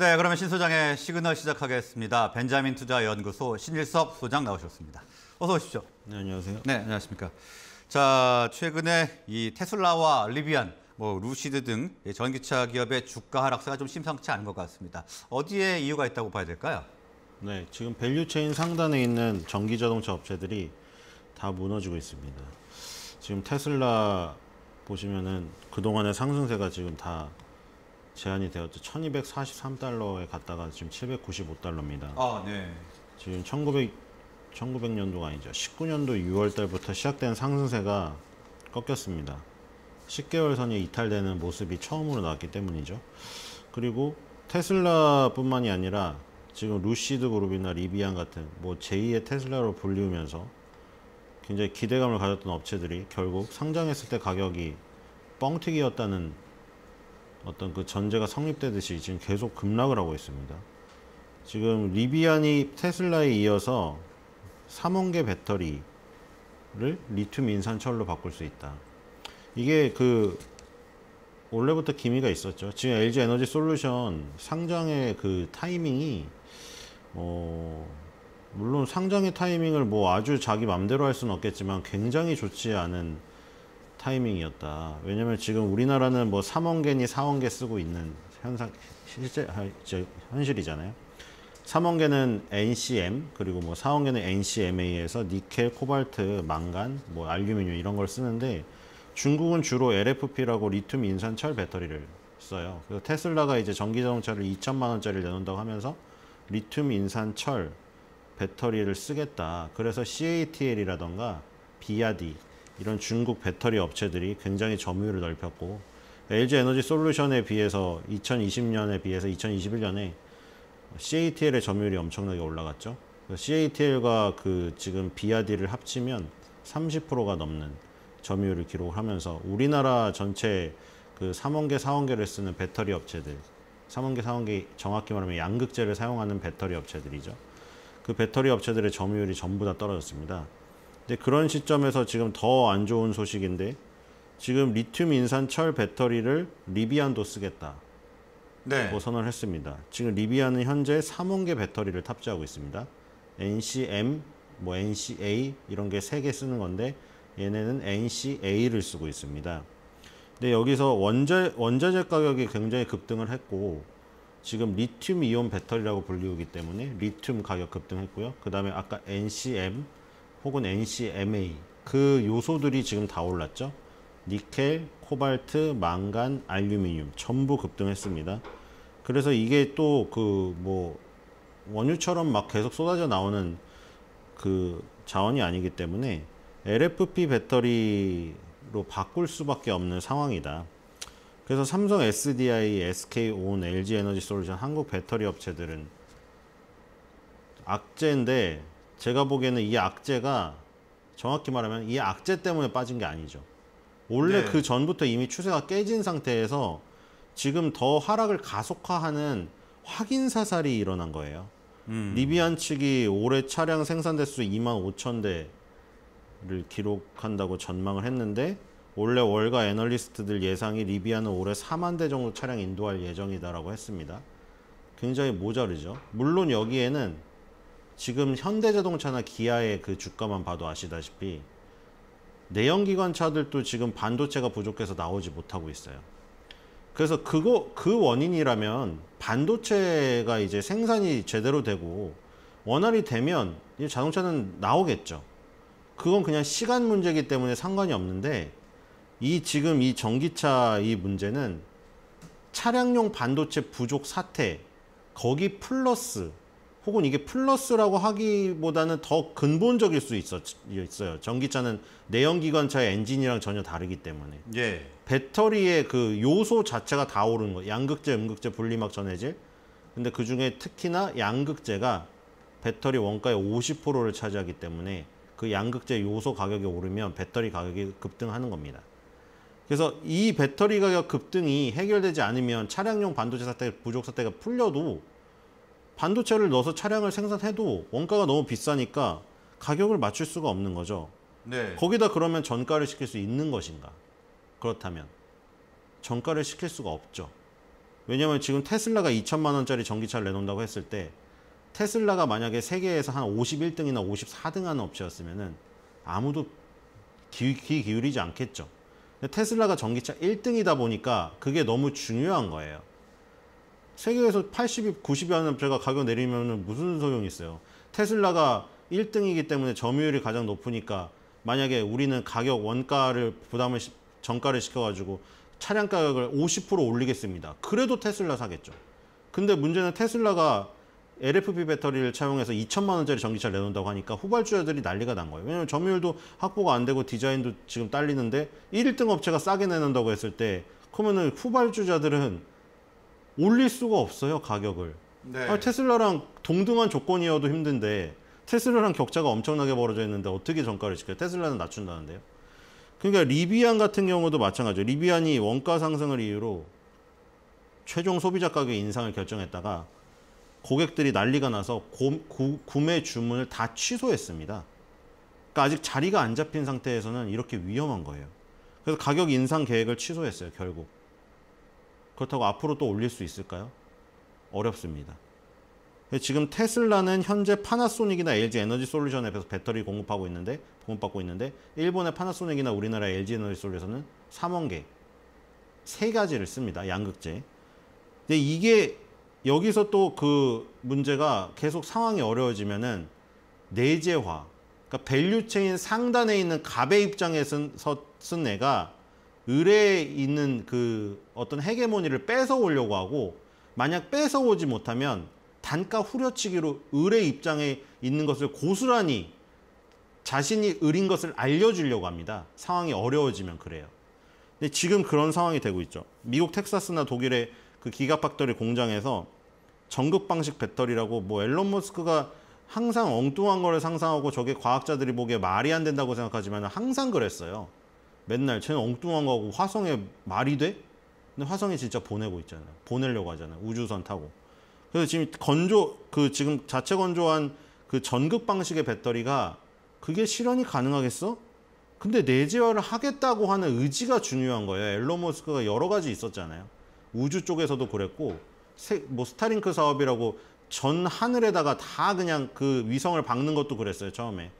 네, 그러면 신소장의 시그널 시작하겠습니다. 벤자민 투자연구소 신일섭 소장 나오셨습니다. 어서 오십시오. 네, 안녕하세요. 네, 안녕하십니까. 자, 최근에 이 테슬라와 리비안, 루시드 등 전기차 기업의 주가 하락세가 좀 심상치 않은 것 같습니다. 어디에 이유가 있다고 봐야 될까요? 네, 지금 밸류체인 상단에 있는 전기 자동차 업체들이 다 무너지고 있습니다. 지금 테슬라 보시면은 그동안의 상승세가 지금 다 제한이 되었죠. 1243달러에 갔다가 지금 795달러입니다. 아, 네. 지금 1900년도가 아니죠. 19년도 6월 달부터 시작된 상승세가 꺾였습니다. 10개월 선이 이탈되는 모습이 처음으로 나왔기 때문이죠. 그리고 테슬라뿐만이 아니라 지금 루시드 그룹이나 리비안 같은 제2의 테슬라로 불리우면서 굉장히 기대감을 가졌던 업체들이 결국 상장했을 때 가격이 뻥튀기였다는 어떤 그 전제가 성립되듯이 지금 계속 급락을 하고 있습니다. 지금 리비안이 테슬라에 이어서 3원계 배터리를 리튬인산철로 바꿀 수 있다. 이게 원래부터 기미가 있었죠. 지금 LG 에너지 솔루션 상장의 그 타이밍이 물론 상장의 타이밍을 아주 자기 맘대로 할 수는 없겠지만 굉장히 좋지 않은 타이밍이었다. 왜냐면 지금 우리나라는 3원계니 4원계 쓰고 있는 현실이잖아요. 3원계는 NCM, 그리고 4원계는 NCMA에서 니켈, 코발트, 망간, 알루미늄 이런 걸 쓰는데 중국은 주로 LFP라고 리튬 인산철 배터리를 써요. 그래서 테슬라가 이제 전기 자동차를 2천만 원짜리를 내놓는다고 하면서 리튬 인산철 배터리를 쓰겠다. 그래서 CATL이라던가 BYD 이런 중국 배터리 업체들이 굉장히 점유율을 넓혔고, LG 에너지 솔루션에 비해서 2020년에 비해서 2021년에 CATL의 점유율이 엄청나게 올라갔죠. CATL과 지금 BYD를 합치면 30%가 넘는 점유율을 기록하면서 우리나라 전체 3원계, 4원계를 쓰는 배터리 업체들, 3원계, 4원계 정확히 말하면 양극재를 사용하는 배터리 업체들이죠. 그 배터리 업체들의 점유율이 전부 다 떨어졌습니다. 근데 그런 시점에서 지금 더 안 좋은 소식인데 지금 리튬 인산철 배터리를 리비안도 쓰겠다. 네. 선언을 했습니다. 지금 리비안은 현재 3원계 배터리를 탑재하고 있습니다. NCM, NCA 이런 게 3개 쓰는 건데 얘네는 NCA를 쓰고 있습니다. 근데 여기서 원자재 가격이 굉장히 급등을 했고, 지금 리튬 이온 배터리라고 불리우기 때문에 리튬 가격 급등했고요. 그 다음에 아까 NCM 혹은 NCMA 그 요소들이 지금 다 올랐죠. 니켈, 코발트, 망간, 알루미늄 전부 급등했습니다. 그래서 이게 또 원유처럼 막 계속 쏟아져 나오는 그 자원이 아니기 때문에 LFP 배터리로 바꿀 수밖에 없는 상황이다. 그래서 삼성 SDI, SK On, LG 에너지 솔루션 한국 배터리 업체들은 악재인데, 제가 보기에는 이 악재가 정확히 말하면 이 악재 때문에 빠진 게 아니죠. 원래 네. 그 전부터 이미 추세가 깨진 상태에서 지금 더 하락을 가속화하는 확인사살이 일어난 거예요. 리비안 측이 올해 차량 생산 대수 25,000대 를 기록한다고 전망을 했는데, 원래 월가 애널리스트들 예상이 리비안은 올해 4만 대 정도 차량 인도할 예정이다라고 했습니다. 굉장히 모자르죠. 물론 여기에는 지금 현대자동차나 기아의 그 주가만 봐도 아시다시피 내연기관차들도 지금 반도체가 부족해서 나오지 못하고 있어요. 그래서 그 원인이라면 반도체가 이제 생산이 제대로 되고 원활히 되면 이 자동차는 나오겠죠. 그건 그냥 시간 문제이기 때문에 상관이 없는데, 지금 이 전기차 이 문제는 차량용 반도체 부족 사태, 거기 플러스, 혹은 이게 플러스라고 하기보다는 더 근본적일 수 있어요. 전기차는 내연기관차의 엔진이랑 전혀 다르기 때문에. 예. 배터리의 그 요소 자체가 다 오른 거예요. 양극재, 음극재, 분리막, 전해질. 근데 그 중에 특히나 양극재가 배터리 원가의 50%를 차지하기 때문에 그 양극재 요소 가격이 오르면 배터리 가격이 급등하는 겁니다. 그래서 이 배터리 가격 급등이 해결되지 않으면 차량용 반도체 사태, 부족 사태가 풀려도 반도체를 넣어서 차량을 생산해도 원가가 너무 비싸니까 가격을 맞출 수가 없는 거죠. 네. 거기다 그러면 전가를 시킬 수 있는 것인가? 그렇다면 전가를 시킬 수가 없죠. 왜냐면 지금 테슬라가 2천만 원짜리 전기차를 내놓는다고 했을 때 테슬라가 만약에 세계에서 한 51등이나 54등 하는 업체였으면은 아무도 귀 기울이지 않겠죠. 근데 테슬라가 전기차 1등이다 보니까 그게 너무 중요한 거예요. 세계에서 80, 90위 하는 업체가 가격 내리면 무슨 소용이 있어요. 테슬라가 1등이기 때문에 점유율이 가장 높으니까 만약에 우리는 가격 원가를 부담을 전가를 시켜가지고 차량 가격을 50% 올리겠습니다. 그래도 테슬라 사겠죠. 근데 문제는 테슬라가 LFP 배터리를 차용해서 2천만 원짜리 전기차를 내놓는다고 하니까 후발주자들이 난리가 난 거예요. 왜냐면 점유율도 확보가 안 되고 디자인도 지금 딸리는데 1등 업체가 싸게 내놓는다고 했을 때 그러면은 후발주자들은 올릴 수가 없어요, 가격을. 네. 아니, 테슬라랑 동등한 조건이어도 힘든데 테슬라랑 격차가 엄청나게 벌어져 있는데 어떻게 전가를 시켜요? 테슬라는 낮춘다는데요. 그러니까 리비안 같은 경우도 마찬가지예요. 리비안이 원가 상승을 이유로 최종 소비자 가격의 인상을 결정했다가 고객들이 난리가 나서 구매 주문을 다 취소했습니다. 그러니까 아직 자리가 안 잡힌 상태에서는 이렇게 위험한 거예요. 그래서 가격 인상 계획을 취소했어요, 결국. 그렇다고 앞으로 또 올릴 수 있을까요? 어렵습니다. 지금 테슬라는 현재 파나소닉이나 LG 에너지 솔루션 앱에서 배터리 공급받고 있는데 일본의 파나소닉이나 우리나라의 LG 에너지 솔루션은 3원 개, 세 가지를 씁니다. 양극재. 근데 이게 여기서 또 그 문제가 계속 상황이 어려워지면은 내재화, 그러니까 밸류체인 상단에 있는 갑의 입장에서 쓴 애가 을에 있는 그 어떤 헤게모니를 뺏어오려고 하고 만약 뺏어오지 못하면 단가 후려치기로 을의 입장에 있는 것을 고스란히 자신이 을인 것을 알려주려고 합니다. 상황이 어려워지면 그래요. 근데 지금 그런 상황이 되고 있죠. 미국 텍사스나 독일의 그 기가팩토리 공장에서 전극 방식 배터리라고 뭐 앨런 머스크가 항상 엉뚱한 거를 상상하고 저게 과학자들이 보기에 말이 안 된다고 생각하지만 항상 그랬어요. 맨날 쟤는 엉뚱한 거고 화성에 말이 돼? 근데 화성에 진짜 보내고 있잖아요. 보내려고 하잖아요. 우주선 타고. 그래서 지금 지금 자체 건조한 그 전극 방식의 배터리가 그게 실현이 가능하겠어? 근데 내재화를 하겠다고 하는 의지가 중요한 거예요. 앨런 머스크가 여러 가지 있었잖아요. 우주 쪽에서도 그랬고, 뭐 스타링크 사업이라고 전 하늘에다가 다 그냥 그 위성을 박는 것도 그랬어요, 처음에.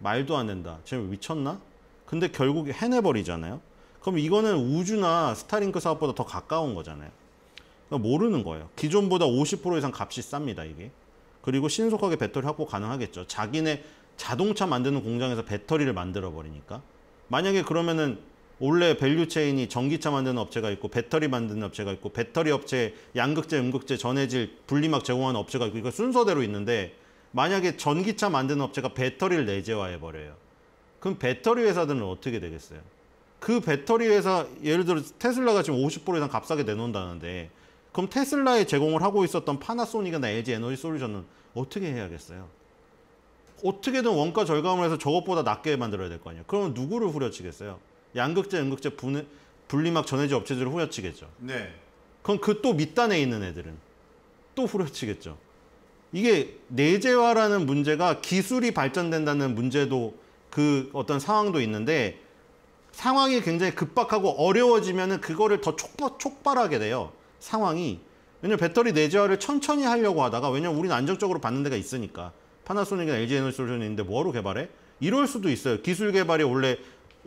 말도 안 된다. 지금 미쳤나? 근데 결국 해내버리잖아요. 그럼 이거는 우주나 스타링크 사업보다 더 가까운 거잖아요. 모르는 거예요. 기존보다 50% 이상 값이 쌉니다, 이게. 그리고 신속하게 배터리 확보 가능하겠죠. 자기네 자동차 만드는 공장에서 배터리를 만들어버리니까. 만약에 그러면은 원래 밸류체인이 전기차 만드는 업체가 있고 배터리 만드는 업체가 있고 배터리 업체 양극재, 음극재, 전해질, 분리막 제공하는 업체가 있고 이거 순서대로 있는데 만약에 전기차 만드는 업체가 배터리를 내재화해버려요. 그럼 배터리 회사들은 어떻게 되겠어요? 그 배터리 회사, 예를 들어 테슬라가 지금 50% 이상 값싸게 내놓는다는데 그럼 테슬라에 제공을 하고 있었던 파나소닉이나 LG 에너지 솔루션은 어떻게 해야겠어요? 어떻게든 원가 절감을 해서 저것보다 낮게 만들어야 될 거 아니에요. 그러면 누구를 후려치겠어요? 양극재, 음극재, 분리막 전해질 업체들을 후려치겠죠. 네. 그럼 그 또 밑단에 있는 애들은 또 후려치겠죠. 이게 내재화라는 문제가 기술이 발전된다는 문제도 그 어떤 상황도 있는데 상황이 굉장히 급박하고 어려워지면은 그거를 더 촉발하게 돼요. 상황이. 왜냐면 배터리 내재화를 천천히 하려고 하다가, 왜냐면 우리는 안정적으로 받는 데가 있으니까. 파나소닉이나 LG 에너지 솔루션이 있는데 뭐로 개발해? 이럴 수도 있어요. 기술 개발이 원래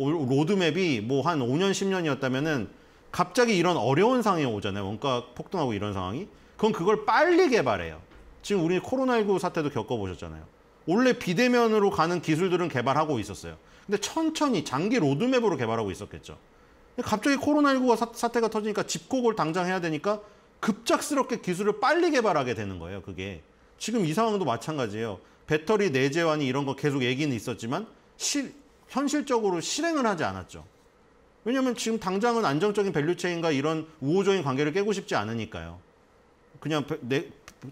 로드맵이 뭐 한 5년, 10년이었다면은 갑자기 이런 어려운 상황이 오잖아요. 원가 폭등하고 이런 상황이. 그럼 그걸 빨리 개발해요. 지금 우리 코로나19 사태도 겪어보셨잖아요. 원래 비대면으로 가는 기술들은 개발하고 있었어요. 근데 천천히 장기 로드맵으로 개발하고 있었겠죠. 갑자기 코로나19 사태가 터지니까 집콕을 당장 해야 되니까 급작스럽게 기술을 빨리 개발하게 되는 거예요, 그게. 지금 이 상황도 마찬가지예요. 배터리 내재환이 이런 거 계속 얘기는 있었지만 현실적으로 실행을 하지 않았죠. 왜냐면 지금 당장은 안정적인 밸류체인과 이런 우호적인 관계를 깨고 싶지 않으니까요. 그냥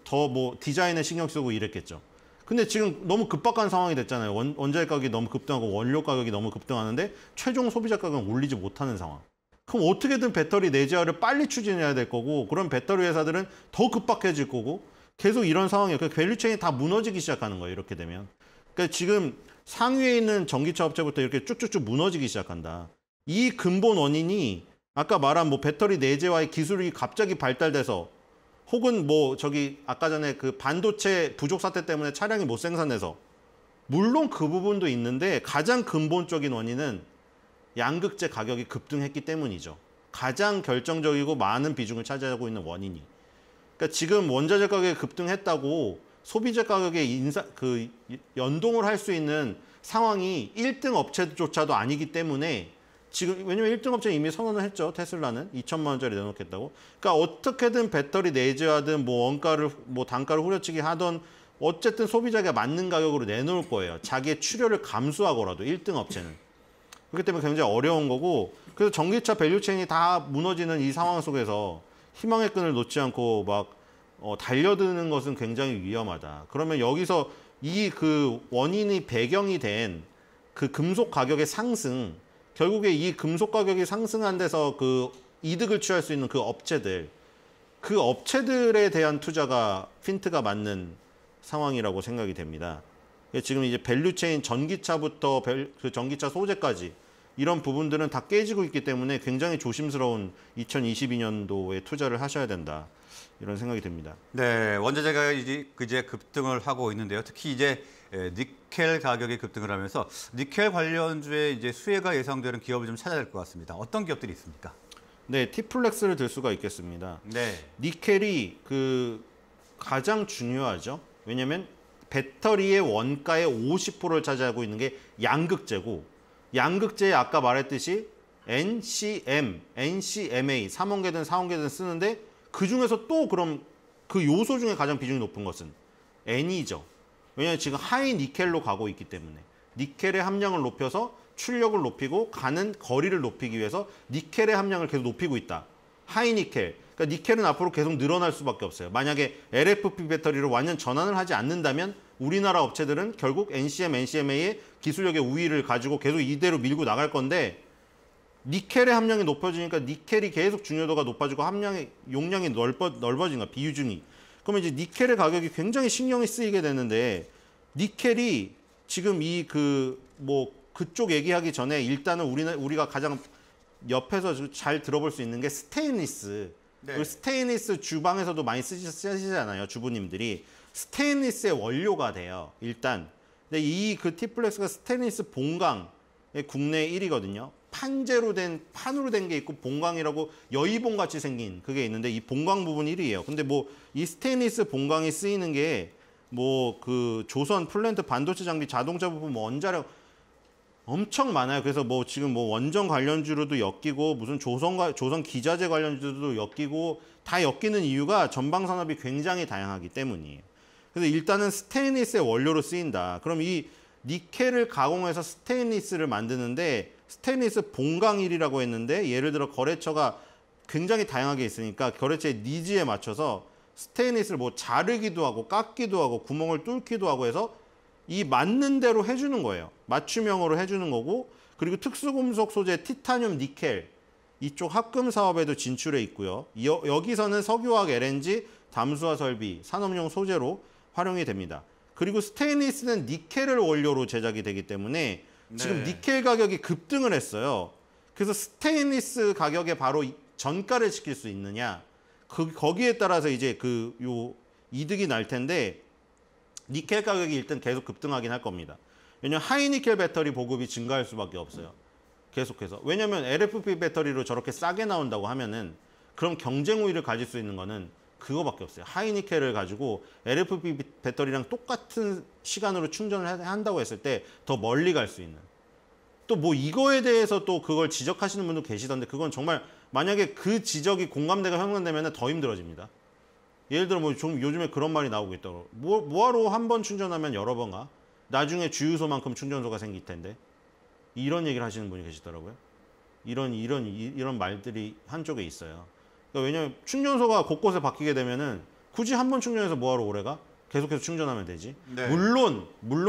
더 뭐 디자인에 신경 쓰고 이랬겠죠. 근데 지금 너무 급박한 상황이 됐잖아요. 원자재 가격이 너무 급등하고 원료 가격이 너무 급등하는데 최종 소비자 가격은 올리지 못하는 상황. 그럼 어떻게든 배터리 내재화를 빨리 추진해야 될 거고 그럼 배터리 회사들은 더 급박해질 거고 계속 이런 상황이에요. 그러니까 밸류체인이 다 무너지기 시작하는 거예요, 이렇게 되면. 그러니까 지금 상위에 있는 전기차 업체부터 이렇게 쭉쭉쭉 무너지기 시작한다. 이 근본 원인이 아까 말한 뭐 배터리 내재화의 기술이 갑자기 발달돼서 혹은 뭐 저기 아까 전에 그 반도체 부족 사태 때문에 차량이 못 생산돼서 물론 그 부분도 있는데 가장 근본적인 원인은 양극재 가격이 급등했기 때문이죠. 가장 결정적이고 많은 비중을 차지하고 있는 원인이. 그러니까 지금 원자재 가격이 급등했다고 소비재 가격에 연동을 할 수 있는 상황이 1등 업체조차도 아니기 때문에 지금, 왜냐면 1등 업체는 이미 선언을 했죠. 테슬라는 2천만 원짜리 내놓겠다고. 그러니까 어떻게든 배터리 내재화든 뭐 원가를, 뭐 단가를 후려치기 하던 어쨌든 소비자가 맞는 가격으로 내놓을 거예요. 자기의 출혈을 감수하고라도 1등 업체는. 그렇기 때문에 굉장히 어려운 거고, 그래서 전기차 밸류체인이 다 무너지는 이 상황 속에서 희망의 끈을 놓지 않고 막 달려드는 것은 굉장히 위험하다. 그러면 여기서 이 그 원인이 배경이 된 그 금속 가격의 상승, 결국에 이 금속 가격이 상승한 데서 그 이득을 취할 수 있는 그 업체들, 그 업체들에 대한 투자가 핀트가 맞는 상황이라고 생각이 됩니다. 지금 이제 밸류체인 전기차부터 그 전기차 소재까지 이런 부분들은 다 깨지고 있기 때문에 굉장히 조심스러운 2022년도에 투자를 하셔야 된다, 이런 생각이 듭니다. 네, 원자재 가격이 이제 급등을 하고 있는데요. 특히 이제 니켈 가격이 급등을 하면서 니켈 관련주에 이제 수혜가 예상되는 기업을 좀 찾아야 될 것 같습니다. 어떤 기업들이 있습니까? 네, T-Flex를 들 수가 있겠습니다. 네, 니켈이 그 가장 중요하죠. 왜냐하면 배터리의 원가의 50%를 차지하고 있는 게 양극재고, 양극재에 아까 말했듯이 NCM, NCMA, 3원계든 4원계든 쓰는데 그중에서 또 그럼 그 요소 중에 가장 비중이 높은 것은 N이죠. 왜냐하면 지금 하이니켈로 가고 있기 때문에 니켈의 함량을 높여서 출력을 높이고 가는 거리를 높이기 위해서 니켈의 함량을 계속 높이고 있다. 하이니켈. 그러니까 니켈은 앞으로 계속 늘어날 수밖에 없어요. 만약에 LFP 배터리로 완전 전환을 하지 않는다면 우리나라 업체들은 결국 NCM, NCMA의 기술력의 우위를 가지고 계속 이대로 밀고 나갈 건데, 니켈의 함량이 높아지니까 니켈이 계속 중요도가 높아지고 함량의 용량이 넓어진 거야, 비유중이. 그러면 이제 니켈의 가격이 굉장히 신경이 쓰이게 되는데, 니켈이 지금 이 그쪽 얘기하기 전에 일단은 우리가 가장 옆에서 잘 들어볼 수 있는 게 스테인리스. 네. 스테인리스 주방에서도 많이 쓰시잖아요, 주부님들이. 스테인리스의 원료가 돼요, 일단. 근데 이 그 T-Flex가 스테인리스 본강의 국내 1위거든요. 판으로 된 게 있고 본강이라고 여의봉 같이 생긴 그게 있는데 이 본강 부분 1위예요. 근데 뭐 이 스테인리스 본강이 쓰이는 게 뭐 그 조선 플랜트, 반도체 장비, 자동차 부품, 원자력 엄청 많아요. 그래서 뭐 지금 뭐 원전 관련주로도 엮이고 무슨 조선 기자재 관련주도 엮이고 다 엮이는 이유가 전방 산업이 굉장히 다양하기 때문이에요. 그래서 일단은 스테인리스의 원료로 쓰인다. 그럼 이 니켈을 가공해서 스테인리스를 만드는데 스테인리스 본강일이라고 했는데 예를 들어 거래처가 굉장히 다양하게 있으니까 거래처의 니즈에 맞춰서 스테인리스를 뭐 자르기도 하고 깎기도 하고 구멍을 뚫기도 하고 해서 이 맞는 대로 해주는 거예요. 맞춤형으로 해주는 거고, 그리고 특수금속 소재 티타늄, 니켈 이쪽 합금 사업에도 진출해 있고요. 여기서는 석유화학, LNG, 담수화 설비, 산업용 소재로 활용이 됩니다. 그리고 스테인리스는 니켈을 원료로 제작이 되기 때문에 지금 네. 니켈 가격이 급등을 했어요. 그래서 스테인리스 가격에 바로 전가를 시킬 수 있느냐, 거기에 따라서 이제 이득이 날 텐데, 니켈 가격이 일단 계속 급등하긴 할 겁니다. 왜냐면 하이니켈 배터리 보급이 증가할 수밖에 없어요. 계속해서. 왜냐면 LFP 배터리로 저렇게 싸게 나온다고 하면은 그럼 경쟁 우위를 가질 수 있는 거는 그거밖에 없어요. 하이니켈을 가지고 LFP 배터리랑 똑같은 시간으로 충전을 한다고 했을 때 더 멀리 갈 수 있는. 또 뭐 이거에 대해서 또 그걸 지적하시는 분도 계시던데 그건 정말 만약에 그 지적이 공감대가 형성되면 더 힘들어집니다. 예를 들어 뭐 좀 요즘에 그런 말이 나오고 있더라고. 뭐하러 한 번 충전하면 여러 번 가? 나중에 주유소만큼 충전소가 생길 텐데. 이런 얘기를 하시는 분이 계시더라고요. 이런 말들이 한쪽에 있어요. 그러니까 왜냐면 충전소가 곳곳에 바뀌게 되면은 굳이 한 번 충전해서 뭐하러 오래 가? 계속해서 충전하면 되지. 네. 물론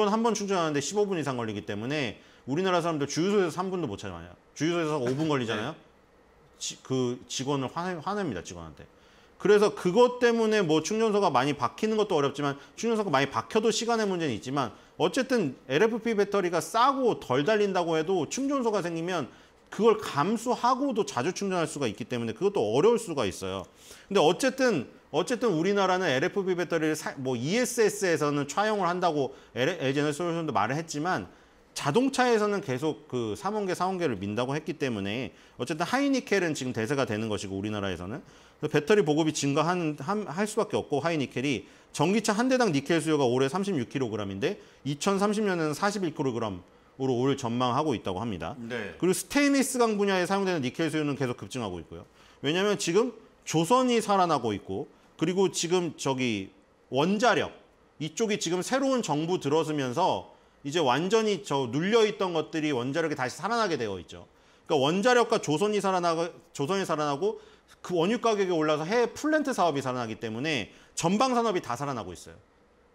한 번 충전하는데 15분 이상 걸리기 때문에 우리나라 사람들 주유소에서 3분도 못 참아요. 주유소에서 5분 걸리잖아요. 네. 그 직원을 화냅니다, 직원한테. 그래서 그것 때문에 뭐 충전소가 많이 박히는 것도 어렵지만 충전소가 많이 박혀도 시간의 문제는 있지만 어쨌든 LFP 배터리가 싸고 덜 달린다고 해도 충전소가 생기면 그걸 감수하고도 자주 충전할 수가 있기 때문에 그것도 어려울 수가 있어요. 근데 어쨌든 우리나라는 LFP 배터리를 뭐 ESS에서는 차용을 한다고 LG 에너지 솔루션도 말을 했지만 자동차에서는 계속 그 3원계, 4원계를 민다고 했기 때문에 어쨌든 하이니켈은 지금 대세가 되는 것이고 우리나라에서는 배터리 보급이 증가할 수밖에 없고 하이니켈이 전기차 한 대당 니켈 수요가 올해 36kg인데 2030년에는 41kg 으로 올 전망하고 있다고 합니다. 네. 그리고 스테인리스 강 분야에 사용되는 니켈 수요는 계속 급증하고 있고요. 왜냐하면 지금 조선이 살아나고 있고 그리고 지금 저기 원자력 이쪽이 지금 새로운 정부 들어서면서 이제 완전히 저 눌려있던 것들이 원자력이 다시 살아나게 되어 있죠. 그러니까 원자력과 조선이 살아나고 그 원유 가격이 올라서 해외 플랜트 사업이 살아나기 때문에 전방 산업이 다 살아나고 있어요.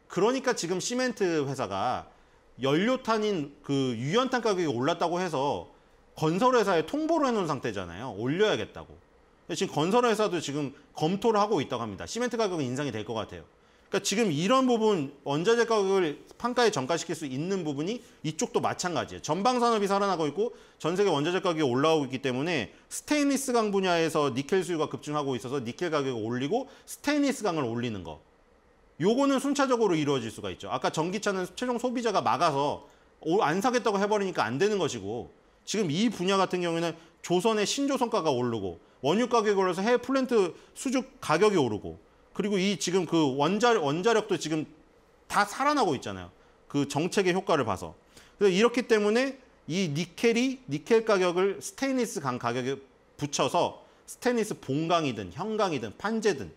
그러니까 지금 시멘트 회사가 연료탄인 그 유연탄 가격이 올랐다고 해서 건설회사에 통보를 해놓은 상태잖아요. 올려야겠다고. 지금 건설회사도 지금 검토를 하고 있다고 합니다. 시멘트 가격이 인상이 될 것 같아요. 그러니까 지금 이런 부분, 원자재 가격을 판가에 전가시킬 수 있는 부분이 이쪽도 마찬가지예요. 전방산업이 살아나고 있고 전 세계 원자재 가격이 올라오고 있기 때문에 스테인리스 강 분야에서 니켈 수요가 급증하고 있어서 니켈 가격을 올리고 스테인리스 강을 올리는 거. 요거는 순차적으로 이루어질 수가 있죠. 아까 전기차는 최종 소비자가 막아서 안 사겠다고 해버리니까 안 되는 것이고 지금 이 분야 같은 경우에는 조선의 신조선가가 오르고 원유 가격이 올라서 해외 플랜트 수주 가격이 오르고 그리고 이 지금 그 원자력도 지금 다 살아나고 있잖아요. 그 정책의 효과를 봐서. 그래서 이렇기 때문에 이 니켈 가격을 스테인리스 강 가격에 붙여서 스테인리스 본강이든 형강이든 판재든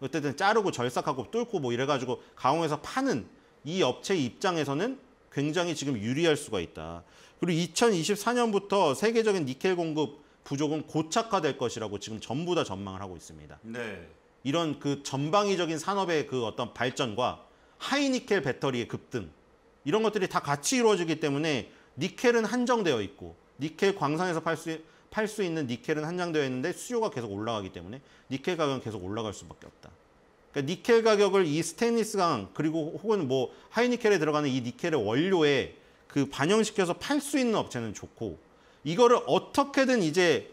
어쨌든 자르고 절삭하고 뚫고 뭐 이래가지고 가공해서 파는 이 업체 입장에서는 굉장히 지금 유리할 수가 있다. 그리고 2024년부터 세계적인 니켈 공급 부족은 고착화될 것이라고 지금 전부 다 전망을 하고 있습니다. 네. 이런 그 전방위적인 산업의 그 어떤 발전과 하이니켈 배터리의 급등 이런 것들이 다 같이 이루어지기 때문에 니켈은 한정되어 있고 니켈 광산에서 팔 수 있는 니켈은 한정되어 있는데 수요가 계속 올라가기 때문에 니켈 가격은 계속 올라갈 수밖에 없다. 그러니까 니켈 가격을 이 스테인리스 강 그리고 혹은 뭐 하이니켈에 들어가는 이 니켈의 원료에 그 반영시켜서 팔 수 있는 업체는 좋고 이거를 어떻게든 이제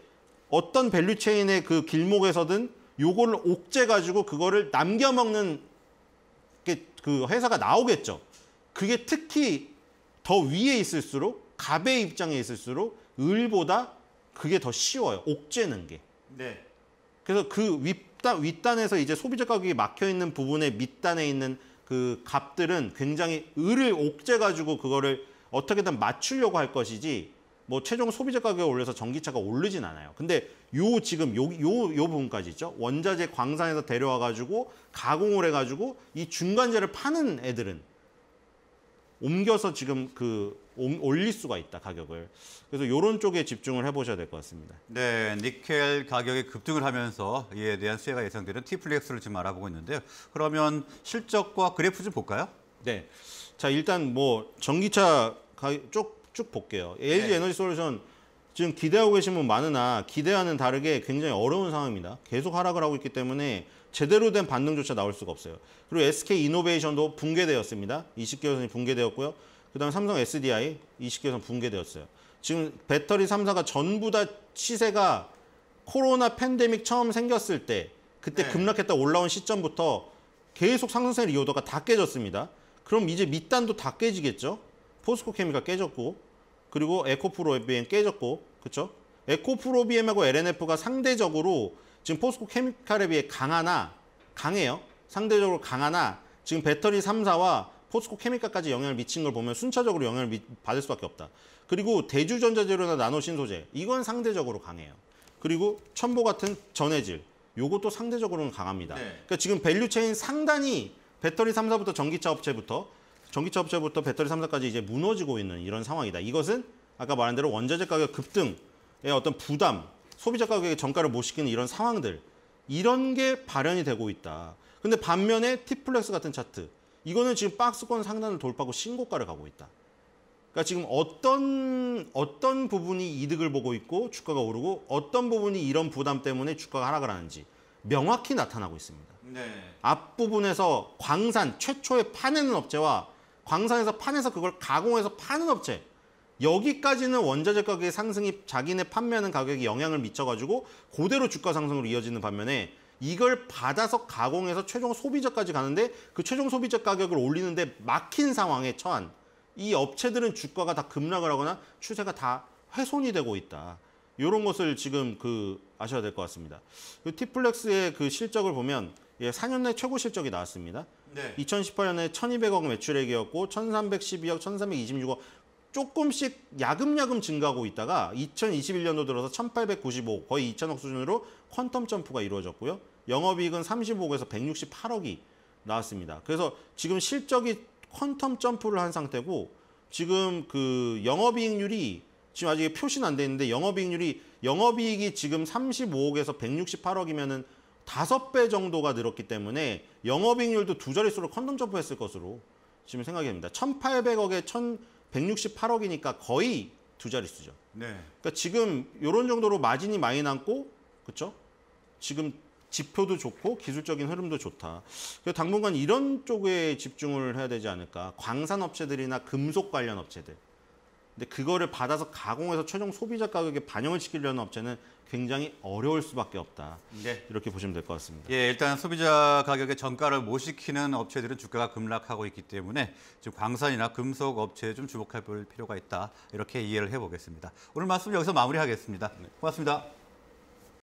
어떤 밸류체인의 그 길목에서든 요거를 옥죄 가지고 그거를 남겨 먹는 그 회사가 나오겠죠. 그게 특히 더 위에 있을수록 갑의 입장에 있을수록 을보다 그게 더 쉬워요. 옥죄는 게. 네. 그래서 그 윗단에서 이제 소비자 가격이 막혀 있는 부분의 밑단에 있는 그 값들은 굉장히 을을 옥죄 가지고 그거를 어떻게든 맞추려고 할 것이지 뭐 최종 소비자 가격에 올려서 전기차가 오르진 않아요. 근데 요 지금 요 부분까지 있죠. 원자재 광산에서 데려와 가지고 가공을 해 가지고 이 중간재를 파는 애들은 옮겨서 지금 그 올릴 수가 있다, 가격을. 그래서 이런 쪽에 집중을 해보셔야 될 것 같습니다. 네, 니켈 가격이 급등을 하면서 이에 대한 수혜가 예상되는 T-플렉스를 지금 알아보고 있는데요. 그러면 실적과 그래프 좀 볼까요? 네, 자 일단 뭐 전기차 가격 쭉 볼게요. LG 에너지 솔루션 지금 기대하고 계신 분 많으나 기대와는 다르게 굉장히 어려운 상황입니다. 계속 하락을 하고 있기 때문에 제대로 된 반등조차 나올 수가 없어요. 그리고 SK 이노베이션도 붕괴되었습니다. 20개월선이 붕괴되었고요. 그 다음에 삼성 SDI 20개월선 붕괴되었어요. 지금 배터리 3사가 전부 다 시세가 코로나 팬데믹 처음 생겼을 때 그때 급락했다 올라온 시점부터 계속 상승세 리오더가 다 깨졌습니다. 그럼 이제 밑단도 다 깨지겠죠. 포스코 케미칼 깨졌고 그리고 에코프로 BM 깨졌고 그렇죠? 에코프로 BM하고 LNF가 상대적으로 지금 포스코 케미칼에 비해 강해요. 상대적으로 강하나 지금 배터리 3사와 포스코 케미칼까지 영향을 미친 걸 보면 순차적으로 영향을 받을 수밖에 없다. 그리고 대주전자재료나 나노 신소재 이건 상대적으로 강해요. 그리고 첨보 같은 전해질 요것도 상대적으로는 강합니다. 네. 그러니까 지금 밸류체인 상단이 배터리 3사부터 전기차 업체부터 배터리 3사까지 이제 무너지고 있는 이런 상황이다. 이것은 아까 말한 대로 원자재 가격 급등의 어떤 부담 소비자 가격에 정가를 못 시키는 이런 상황들 이런 게 발현이 되고 있다. 근데 반면에 T-플렉스 같은 차트 이거는 지금 박스권 상단을 돌파하고 신고가를 가고 있다. 그러니까 지금 어떤 부분이 이득을 보고 있고 주가가 오르고 어떤 부분이 이런 부담 때문에 주가가 하락을 하는지 명확히 나타나고 있습니다. 네. 앞부분에서 광산 최초에 파내는 업체와 광산에서 파내서 그걸 가공해서 파는 업체 여기까지는 원자재 가격의 상승이 자기네 판매하는 가격에 영향을 미쳐가지고 그대로 주가 상승으로 이어지는 반면에 이걸 받아서 가공해서 최종 소비자까지 가는데 그 최종 소비자 가격을 올리는데 막힌 상황에 처한 이 업체들은 주가가 다 급락을 하거나 추세가 다 훼손이 되고 있다. 이런 것을 지금 아셔야 될 것 같습니다. 티플렉스의 실적을 보면 4년 내 최고 실적이 나왔습니다. 네. 2018년에 1,200억 매출액이었고 1,312억, 1,326억 조금씩 야금야금 증가하고 있다가 2021년도 들어서 1,895억, 거의 2,000억 수준으로 퀀텀 점프가 이루어졌고요. 영업이익은 35억에서 168억이 나왔습니다. 그래서 지금 실적이 퀀텀 점프를 한 상태고 지금 영업이익률이 지금 아직 표시는 안 돼 있는데 영업이익이 지금 35억에서 168억이면은 5배 정도가 늘었기 때문에 영업이익률도 두 자릿수로 퀀텀 점프했을 것으로 지금 생각이 됩니다. 1,800억에 1,168억이니까 거의 두 자릿수죠. 네. 그러니까 지금 이런 정도로 마진이 많이 남고, 그렇죠? 지금 지표도 좋고 기술적인 흐름도 좋다. 그래서 당분간 이런 쪽에 집중을 해야 되지 않을까. 광산업체들이나 금속 관련 업체들. 근데 그거를 받아서 가공해서 최종 소비자 가격에 반영을 시키려는 업체는 굉장히 어려울 수밖에 없다. 네. 이렇게 보시면 될 것 같습니다. 예, 일단 소비자 가격에 정가를 못 시키는 업체들은 주가가 급락하고 있기 때문에 좀 광산이나 금속 업체에 좀 주목할 필요가 있다. 이렇게 이해를 해보겠습니다. 오늘 말씀 여기서 마무리하겠습니다. 네. 고맙습니다.